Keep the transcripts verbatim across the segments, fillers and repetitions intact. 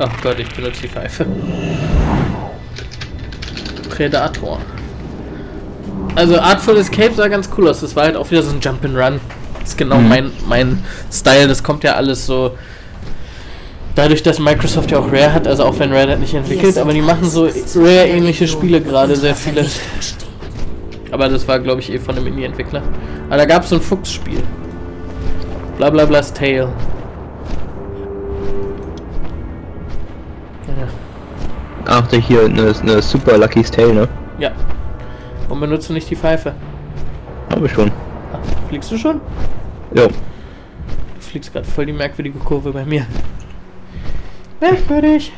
Ach Gott, ich benutze die Pfeife. Predator. Also Artful Escape sah ganz cool aus. Das war halt auch wieder so ein Jump'n'Run. Das ist genau mhm. mein, mein Style. Das kommt ja alles so... Dadurch, dass Microsoft ja auch Rare hat, also auch wenn Rare das nicht entwickelt, aber die machen so Rare-ähnliche Spiele gerade, sehr viele. Aber das war, glaube ich, eh von einem Indie-Entwickler. Aber da gab es so ein Fuchsspiel. Blablabla's Tale. Ach, der hier eine, eine super Lucky's Tale, ne? Ja. Und benutzt du nicht die Pfeife? Habe ich schon. Ach, fliegst du schon? Jo. Du fliegst gerade voll die merkwürdige Kurve bei mir. Merkwürdig.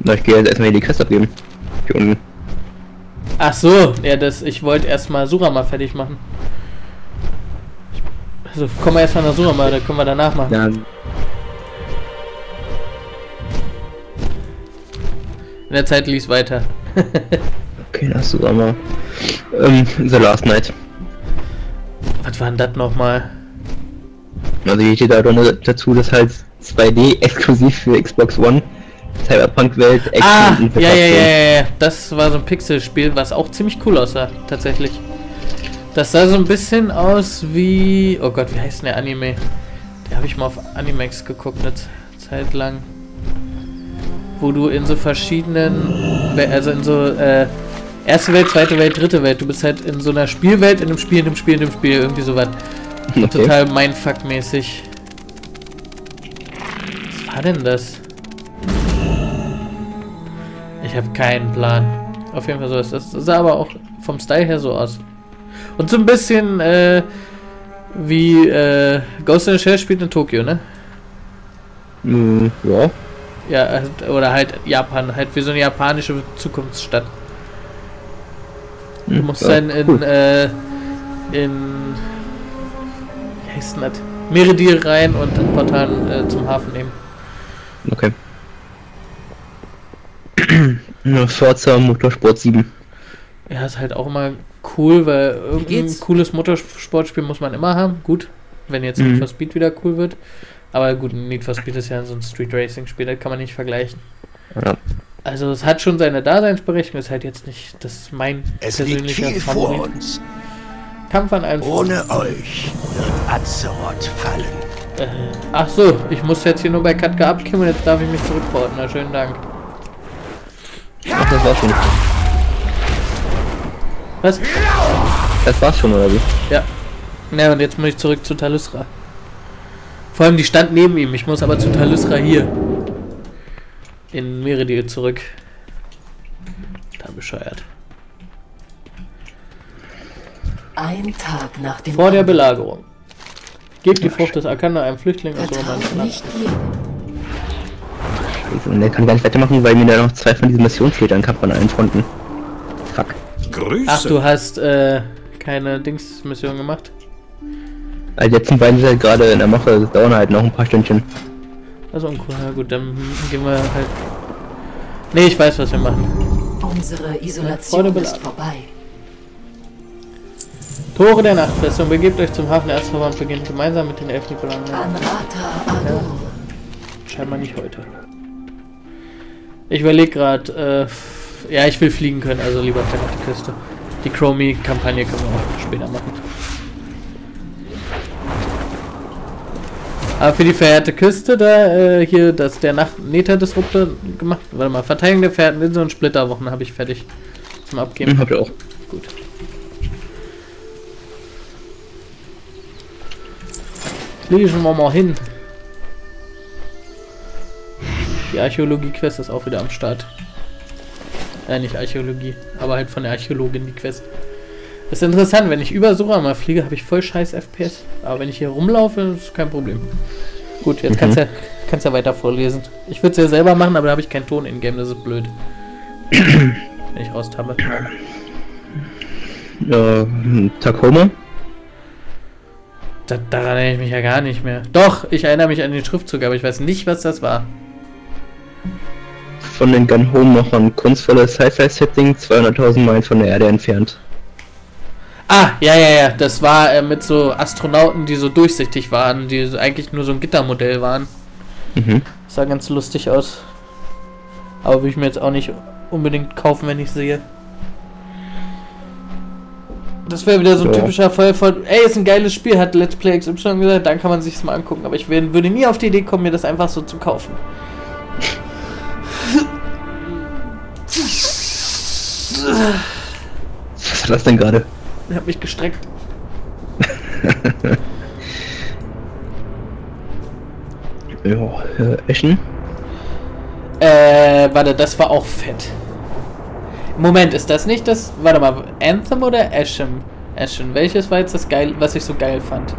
Na, ich gehe jetzt erstmal hier die Quest abgeben. Hier unten. Ach so, ja, das, ich wollte erstmal Suramar fertig machen. Also kommen wir erstmal nach Suramar, da können wir danach machen. Ja. In der Zeit lies weiter. Okay, nach Suramar. Ähm, The Last Night. Was war denn das nochmal? Also hier steht da nur dazu, dass halt zwei D exklusiv für Xbox One Cyberpunk-Welt exklusiv. Ah, ja, ja, ja, ja, das war so ein Pixel-Spiel, was auch ziemlich cool aussah, tatsächlich. Das sah so ein bisschen aus wie... Oh Gott, wie heißt denn der Anime? Der habe ich mal auf Animex geguckt, eine Zeit lang. Wo du in so verschiedenen... Also in so... Äh, erste Welt, zweite Welt, dritte Welt. Du bist halt in so einer Spielwelt, in einem Spiel, in einem Spiel, in einem Spiel, irgendwie sowas. Okay. Total Mindfuck-mäßig. Was war denn das? Ich habe keinen Plan. Auf jeden Fall so ist das. Das sah aber auch vom Style her so aus. Und so ein bisschen äh, wie äh, Ghost in the Shell spielt in Tokio, ne? Mm, ja. Ja, oder halt Japan, halt wie so eine japanische Zukunftsstadt. Du musst ja, dann in, cool. äh, in wie heißt denn das? Meredil rein und ein Portal äh, zum Hafen nehmen. Okay. Forza Motorsport sieben. Ja, ist halt auch immer cool, weil irgendein cooles Motorsportspiel muss man immer haben. Gut, wenn jetzt mhm. Need for Speed wieder cool wird. Aber gut, Need for Speed ist ja so ein Street Racing Spiel, das kann man nicht vergleichen. Ja. Also es hat schon seine Daseinsberechtigung, ist halt jetzt nicht das mein es persönlicher liegt viel Favorit. Vor uns. Kampf an einem ohne Fuß. Euch wird Azeroth fallen. Äh, ach so, ich muss jetzt hier nur bei Katka abkämmen, jetzt darf ich mich zurückbauen. Na, schönen Dank. Ach, das war's schon. Was? Das war's schon, oder wie? Ja. Na, und jetzt muss ich zurück zu Thalyssra. Vor allem, die stand neben ihm. Ich muss aber zu Thalyssra hier. In Meredil zurück. Da bescheuert. Ein Tag nach dem Vor der Belagerung. Gebt die Frucht des Arcana einem Flüchtling aus Roman. Und der kann gar nicht weitermachen, weil mir da noch zwei von diesen Missionen fehlt, dann kann man an allen Fronten. Fuck. Grüße. Ach, du hast äh, keine Dings-Mission gemacht? Also die letzten beiden sind halt gerade in der Mache, das dauern halt noch ein paar Stündchen. Also uncool, na gut, dann gehen wir halt... Ne, ich weiß, was wir machen. Unsere Isolation ist vorbei. Tore der Nachtfestung, begebt euch zum Hafen der Azeroth und beginnt gemeinsam mit den Elfen die Belangen. Scheinbar nicht heute. Ich überlege gerade, äh, ja, ich will fliegen können, also lieber fährt auf die Küste. Die Chromie-Kampagne können wir auch später machen. Aber für die verheerte Küste, da äh, hier, dass der Nacht Nether Disruptor gemacht. Warte mal, Verteidigung der verheerten Insel und Splitterwochen habe ich fertig zum Abgeben. Hm, habt ihr auch. Gut. Ich lege schon mal, mal hin. Die Archäologie-Quest ist auch wieder am Start. Ja, nicht Archäologie, aber halt von der Archäologin die Quest. Das ist interessant, wenn ich über Suramar fliege, habe ich voll scheiß F P S. Aber wenn ich hier rumlaufe, ist kein Problem. Gut, jetzt mhm. kannst du ja, kannst ja weiter vorlesen. Ich würde es ja selber machen, aber da habe ich keinen Ton in Game, das ist blöd. Wenn ich raus tappe. Äh, Tacoma? Da, daran erinnere ich mich ja gar nicht mehr. Doch, ich erinnere mich an den Schriftzug, aber ich weiß nicht, was das war. Von den Gone Home noch ein kunstvolles Sci-Fi-Setting, zweihunderttausend Meilen von der Erde entfernt. Ah, ja, ja, ja, das war äh, mit so Astronauten, die so durchsichtig waren, die so eigentlich nur so ein Gittermodell waren. Mhm. Das sah ganz lustig aus. Aber würde ich mir jetzt auch nicht unbedingt kaufen, wenn ich sehe. Das wäre wieder so ein ja. typischer Fall von, ey, ist ein geiles Spiel, hat Let's Play X Y gesagt, dann kann man sich es mal angucken. Aber ich würde nie auf die Idee kommen, mir das einfach so zu kaufen. Was war das denn gerade? Ich hab mich gestreckt. Ja, äh, Ashen? Äh, warte, das war auch fett. Moment, ist das nicht das... Warte mal, Anthem oder Ashen? Ashen, welches war jetzt das geil, was ich so geil fand?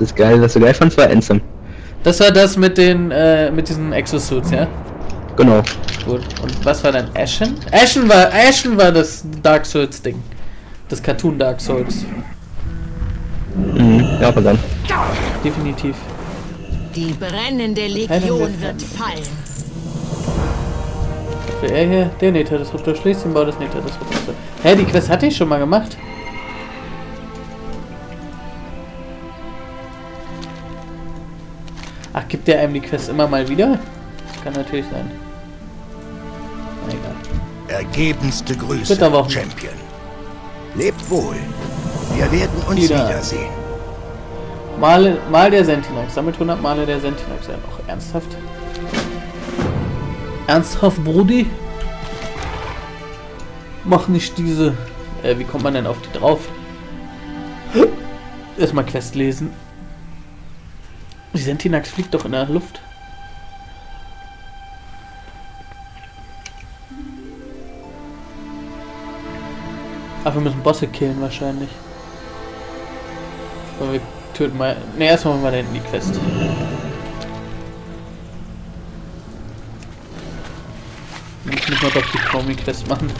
Das geil, was du geil fandst, war Anthem. Das war das mit den, äh, mit diesen Exosuits, ja? Genau. Gut, und was war dann Ashen? Ashen war, Ashen war das Dark Souls Ding. Das Cartoon Dark Souls. Mhm, ja, aber dann. Definitiv. Die brennende Legion wird fallen. Er hier, der Nether Disruptor, schließt den Bau des Nether Disruptors. Hä, die Quest hatte ich schon mal gemacht? Ach, gibt der einem die Quest immer mal wieder? Das kann natürlich sein. Na, egal. Ergebenste Grüße, Champion. Lebt wohl. Wir werden uns wieder. wiedersehen. Mal, mal der Sentinax. Sammelt hundert Male der Sentinax. Ja, noch ernsthaft. Ernsthaft, Brudi? Mach nicht diese... Äh, wie kommt man denn auf die drauf? Erstmal Quest lesen. Die Sentinax fliegt doch in der Luft. Ach, wir müssen Bosse killen wahrscheinlich. Aber wir töten mal... Ne, erstmal mal da hinten die Quest. Ich muss mal doch die Chromie-Quest machen.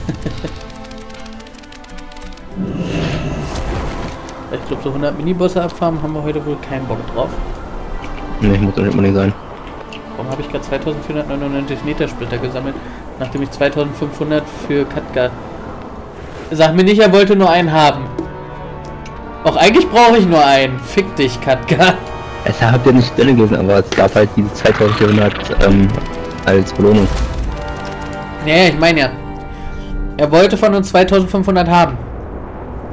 Ich glaube, so hundert Minibosse abfarmen haben wir heute wohl keinen Bock drauf. Ne, muss doch nicht mal sein. Warum habe ich gerade zweitausendvierhundertneunundneunzig Metersplitter gesammelt, nachdem ich zweitausendfünfhundert für Katka... Sag mir nicht, er wollte nur einen haben. Auch eigentlich brauche ich nur einen. Fick dich, Katka. Es habt ihr nicht Stelle gelesen, aber es gab halt diese zweitausendvierhundert ähm, als Belohnung. Nee, ich meine ja. Er wollte von uns zweitausendfünfhundert haben.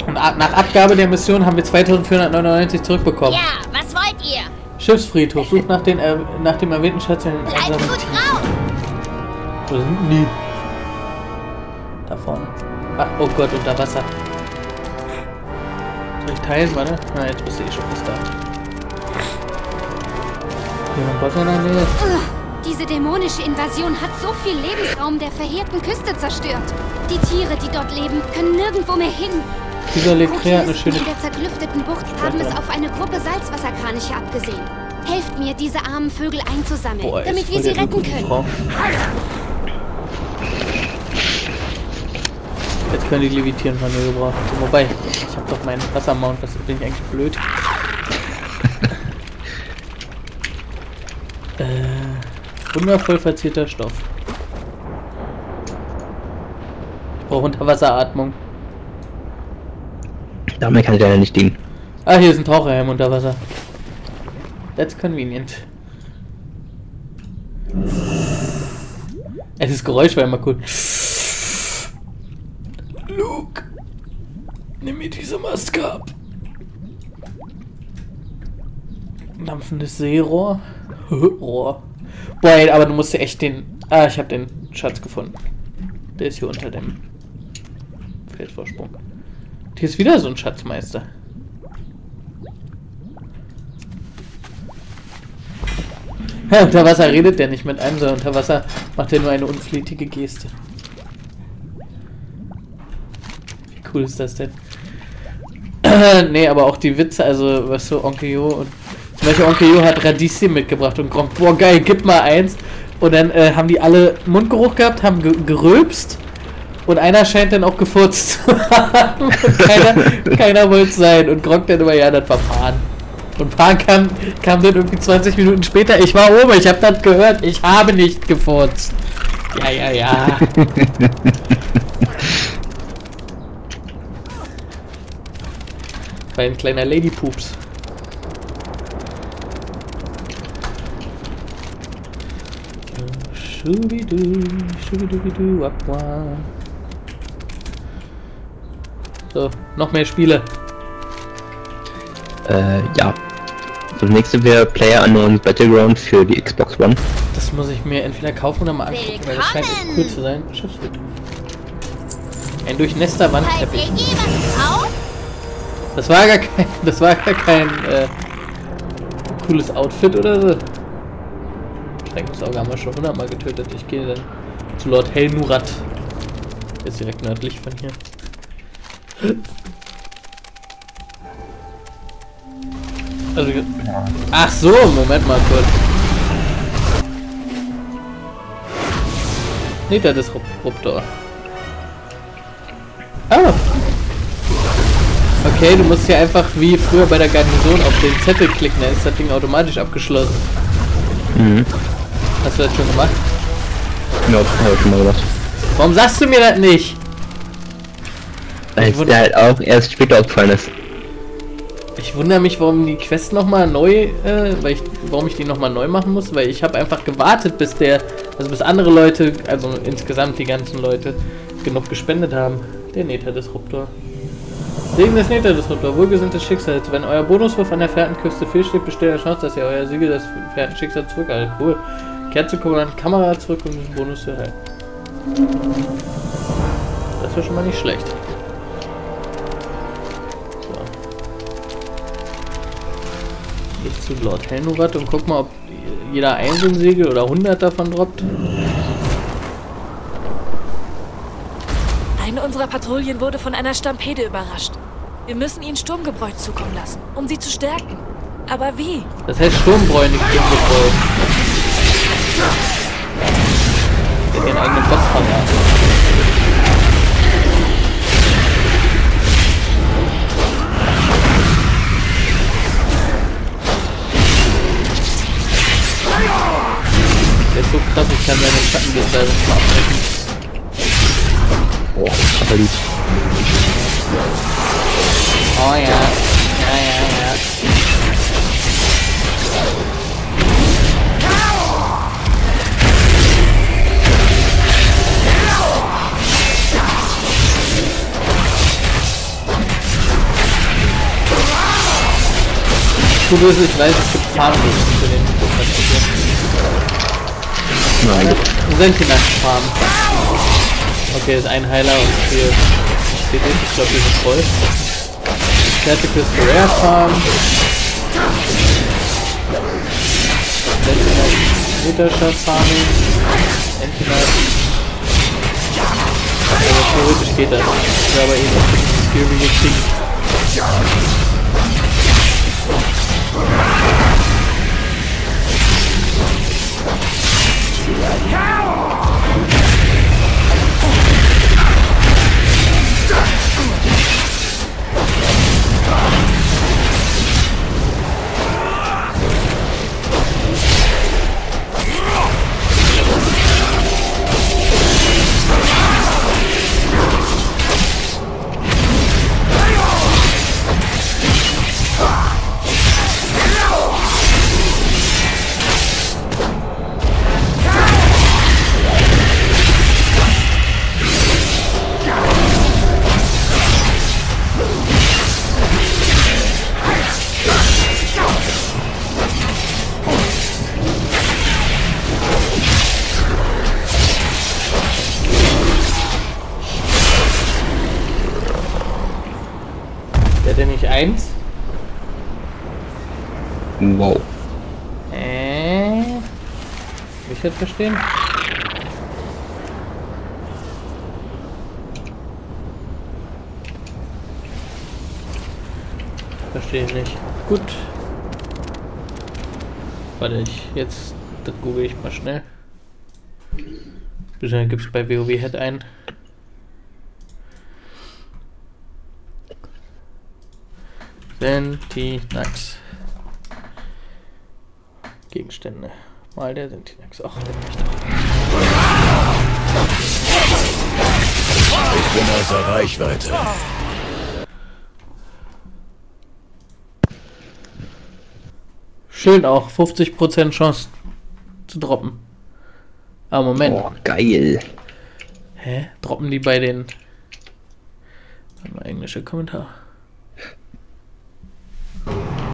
Und nach Abgabe der Mission haben wir zweitausendvierhundertneunundneunzig zurückbekommen. Ja, was wollt ihr? Schiffsfriedhof, sucht nach, den, äh, nach dem erwähnten Schatz in den einsamen Tiefen. Wo sind die? Da vorne. Ach, oh Gott, unter Wasser. Soll ich teilen, warte? Na, jetzt bist du eh schon fast da. Hier haben Bosse noch nicht. Diese dämonische Invasion hat so viel Lebensraum der verheerten Küste zerstört. Die Tiere, die dort leben, können nirgendwo mehr hin. Dieser lebt her eine schöne... In der zerklüfteten Bucht haben es auf eine Gruppe Salzwasserkraniche abgesehen. Helft mir, diese armen Vögel einzusammeln, Boah, damit wir sie retten können. Frau. Jetzt können die levitieren, wenn wir gebrauchen. Wobei, ich habe doch meinen Wassermount, das bin ich eigentlich blöd. äh... Wundervoll verzierter Stoff. Ich brauche Unterwasseratmung. Damit kann ich leider nicht dienen. Ah, hier ist ein Taucherhelm unter Wasser. That's convenient. Es ist Geräusch, war immer cool. Luke, nimm mir diese Maske ab. Dampfendes Seerohr. Rohr. Boah, aber du musst ja echt den... Ah, ich habe den Schatz gefunden. Der ist hier unter dem Felsvorsprung. Hier ist wieder so ein Schatzmeister. Ja, unter Wasser redet der nicht mit einem, sondern unter Wasser macht er nur eine unflätige Geste. Wie cool ist das denn? Nee, aber auch die Witze, also, was so Onkel Jo und... Zum Beispiel Onkel Jo hat Radieschen mitgebracht und Gronkh, boah geil, gib mal eins. Und dann äh, haben die alle Mundgeruch gehabt, haben ge gerülpst und einer scheint dann auch gefurzt zu haben. Keiner, keiner wollte sein und Gronkh dann immer, ja, das war Pan. Und Pan kam, kam dann irgendwie zwanzig Minuten später, ich war oben, ich habe das gehört, ich habe nicht gefurzt. Ja, ja, ja. War ein kleiner Ladypoops. Schubidu, schubidu, abwa. So, noch mehr Spiele. Äh, ja. Das nächste wäre PlayerUnknown's Battleground für die Xbox One. Das muss ich mir entweder kaufen oder mal angucken, weil das scheint echt cool zu sein. Schiffsfriedhof. Ein durchnässter Wandteppich. Das war gar kein, das war gar kein äh, cooles Outfit oder so. Schreckensauge haben wir schon hundertmal getötet. Ich gehe dann zu Lord Hel'nurath. Ist direkt nördlich von hier. Also, ach so, Moment mal kurz. Nether Disruptor. Ah! Okay, du musst hier einfach wie früher bei der Garnison auf den Zettel klicken, dann ist das Ding automatisch abgeschlossen. Mhm. Hast du das schon gemacht? Ja, das habe ich schon mal gemacht. Warum sagst du mir das nicht? Weil es dir halt auch erst später aufgefallen ist. Ich wundere mich, warum die Quest nochmal neu, äh, weil ich, warum ich die nochmal neu machen muss, weil ich habe einfach gewartet, bis der, also bis andere Leute, also insgesamt die ganzen Leute, genug gespendet haben. Der Nether Disruptor. Segen des Nether Disruptor, Wohlgesinnte des Schicksals. Wenn euer Bonuswurf an der Fährtenküste fehlsteht, besteht die Chance, dass ihr euer Siegel das Fährtenschicksal zurückhaltet. Cool. Kehrt zur Kamera zurück, um diesen Bonus zu erhalten. Das wäre schon mal nicht schlecht. Ich zu Lord Hel'nurath und guck mal, ob jeder einzelne Segel oder hundert davon droppt. Eine unserer Patrouillen wurde von einer Stampede überrascht. Wir müssen ihnen Sturmgebräu zukommen lassen, um sie zu stärken. Aber wie? Das heißt Sturmbräu, nicht Sturmgebräu. Der hat den eigenen Boss verraten. Der ist so krass, ich kann seine Schattengestaltung mal abbrechen. Oh, aber lieb. Oh ja, ja, ja, ja. Gut ist, ich weiß, es gibt Fahrwege für den Prozess. Nein. Sentinax Pan. Okay, ist ein Heiler und hier steht nicht, ich glaube, hier ist voll. Fertig ist Rare Pan. Sentinax Mutterschaft Farming. Sentinax. Also theoretisch geht das. Ich glaube eben auf den Fury gekriegt. Wow. Äh. Will ich das verstehen? Verstehe ich nicht. Gut. Warte, ich jetzt. Das google ich mal schnell. Bisher gibt es bei WoW Head ein. Sentinax. Gegenstände. Mal der Sentinax. Ach, der bin ich doch. Ich bin außer Reichweite. Schön auch. fünfzig Prozent Chance zu droppen. Aber Moment. Oh, geil. Hä? Droppen die bei den... Warte mal, englischer Kommentar.